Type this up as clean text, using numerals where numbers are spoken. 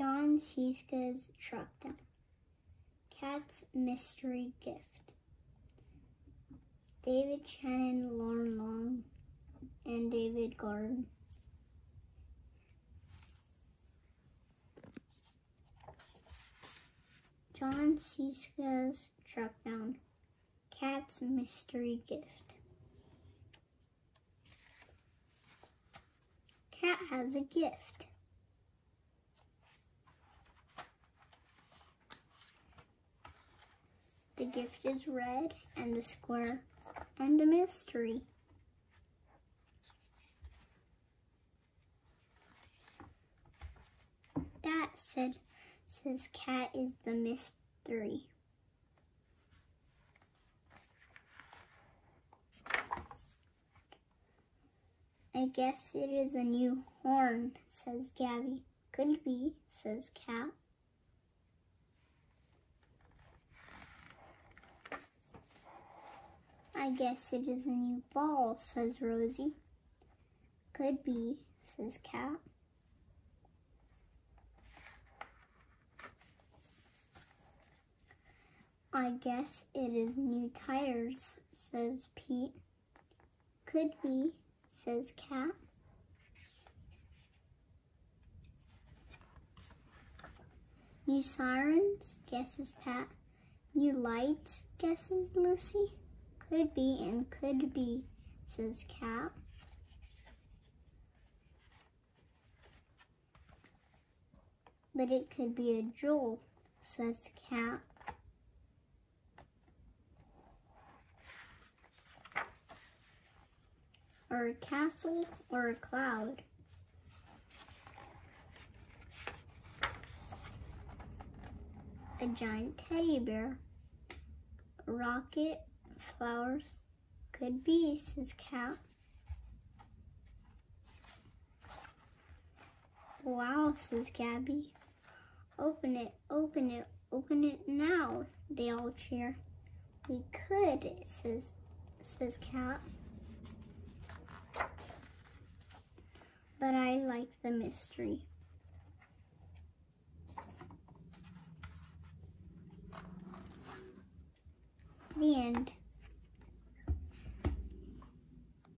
Jon Scieszka's Trucktown. Cat's Mystery Gift. David Shannon, Loren Long, and David Gordon. Jon Scieszka's Trucktown. Cat's Mystery Gift. Cat has a gift. The gift is red and a square and a mystery. That says cat is the mystery. I guess it is a new horn, says Gabby. Could be, says Cat. I guess it is a new ball, says Rosie. Could be, says Cat. I guess it is new tires, says Pete. Could be, says Cat. New sirens, guesses Pat. New lights, guesses Lucy. Could be and could be, says Cat. But it could be a jewel, says Cat. Or a castle, or a cloud. A giant teddy bear. A rocket, flowers. Could be, says Cat. Wow, says Gabby. Open it, open it, open it now, they all cheer. We could, says Cat. But I like the mystery. The end.